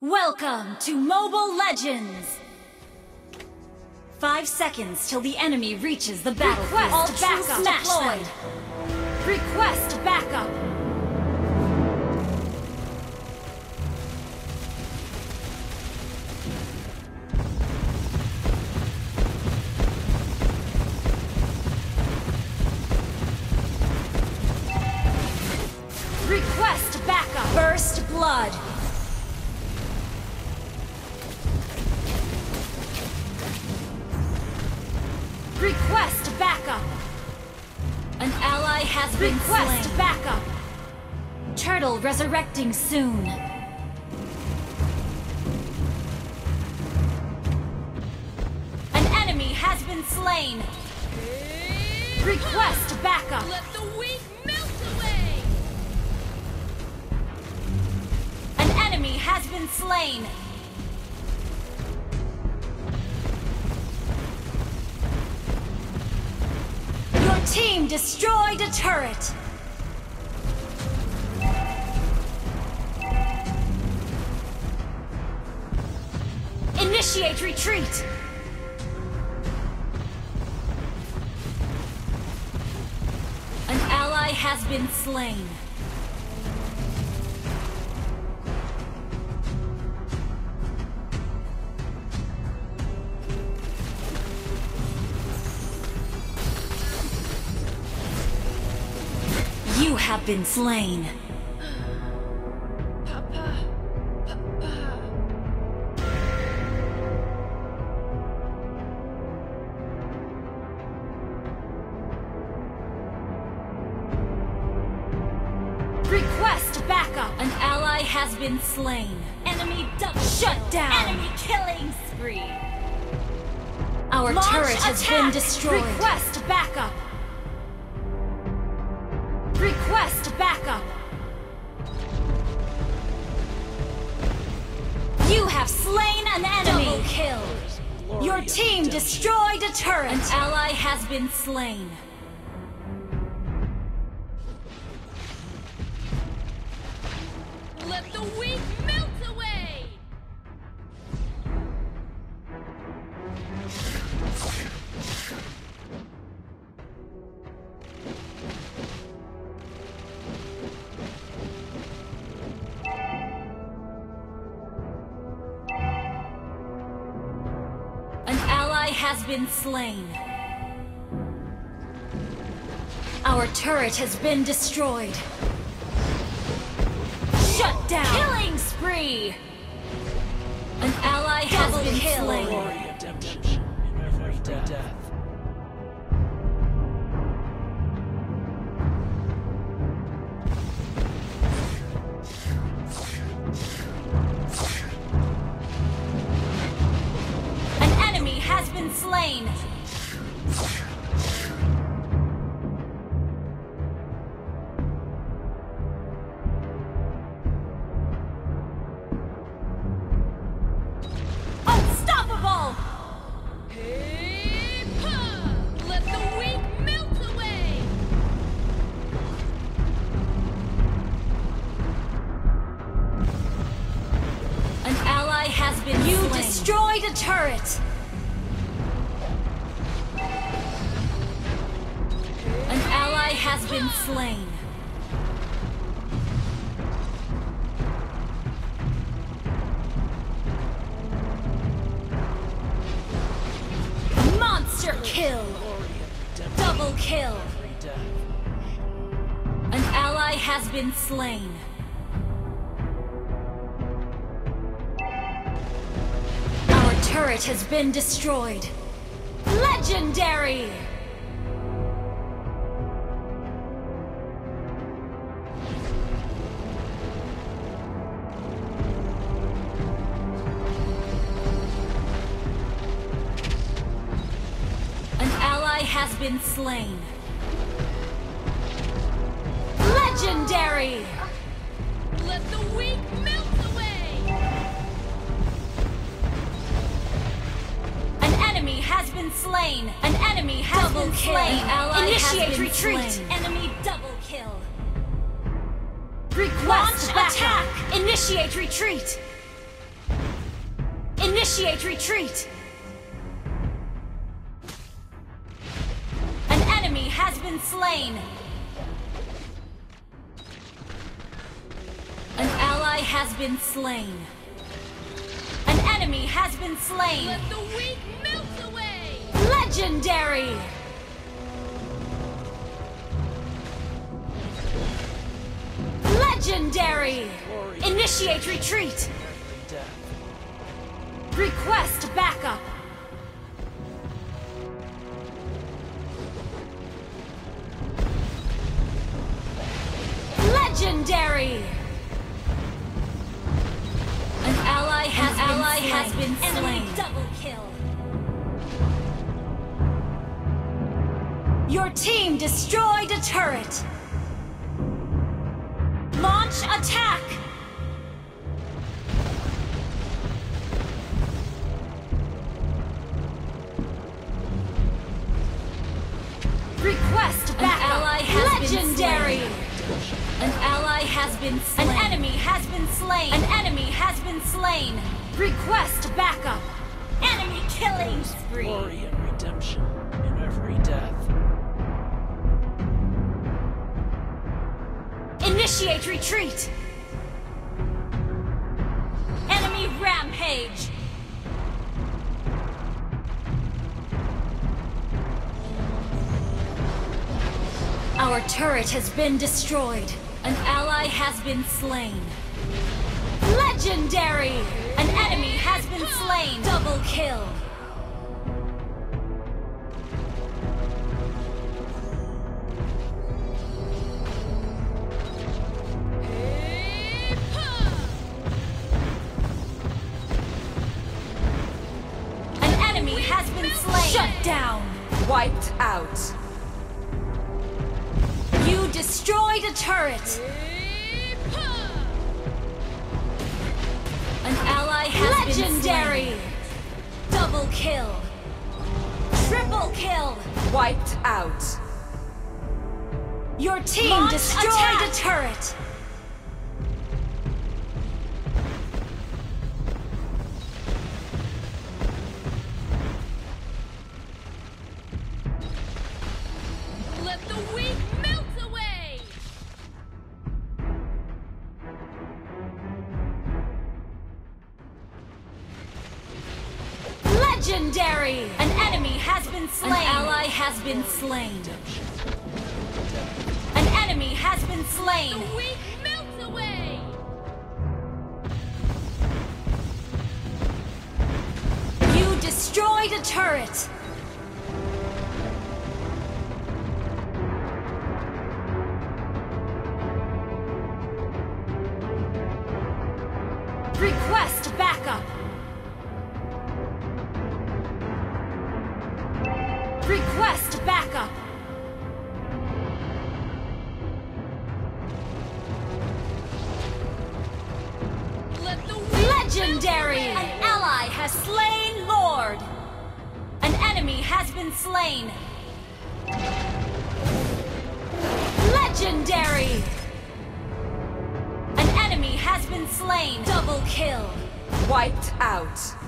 Welcome to Mobile Legends! 5 seconds till the enemy reaches the battlefield. All backup deployed! Request backup! Request backup! First blood! Request backup! An ally has been slain. Request backup! Turtle resurrecting soon. An enemy has been slain. Request backup! Let the weak melt away! An enemy has been slain. Team destroyed a turret! Initiate retreat! An ally has been slain. You have been slain. Papa. Request backup. An ally has been slain. Enemy double shut down. Enemy killing spree. Our turret has been destroyed. Request backup. Request backup! You have slain an enemy! Double kill! Your team destroyed a turret! An ally has been slain. Let the weak melt away! Has been slain. Our turret has been destroyed. Shut down. Killing spree. An ally has been slain. Slain. Unstoppable. Let the weak melt away. An ally has been slain. You destroyed a turret. Has been slain. Monster kill. Double kill. An ally has been slain. Our turret has been destroyed. Legendary. Has been slain. Legendary! Let the weak melt away! An enemy has been slain. An enemy has been slain. Initiate retreat. Enemy double kill. Request attack. Initiate retreat. Initiate retreat! An enemy has been slain! An ally has been slain! An enemy has been slain! Let the weak melt away! Legendary! Legendary! Initiate retreat! Request backup! Legendary! An ally has been slain. Enemy double kill! Your team destroyed a turret! Launch attack! Legendary! An ally has been slain. An enemy has been slain. An enemy has been slain. Request backup. Enemy killing spree. Glory and redemption in every death. Initiate retreat. Enemy rampage. Our turret has been destroyed. An ally has been slain. Legendary! An enemy has been slain. Double kill. An enemy has been slain. Shut down. Wiped out. Destroyed a turret! An ally has Legendary! Been slain. Double kill! Triple kill! Wiped out! Your team destroyed a turret! Let the weak melt away! Legendary! An enemy has been slain. An ally has been slain. An enemy has been slain. The weak melt away! You destroyed a turret! Request backup! Request backup! Let the Legendary! An ally has slain Lord! An enemy has been slain! Legendary! Has been slain. Double kill. Wiped out.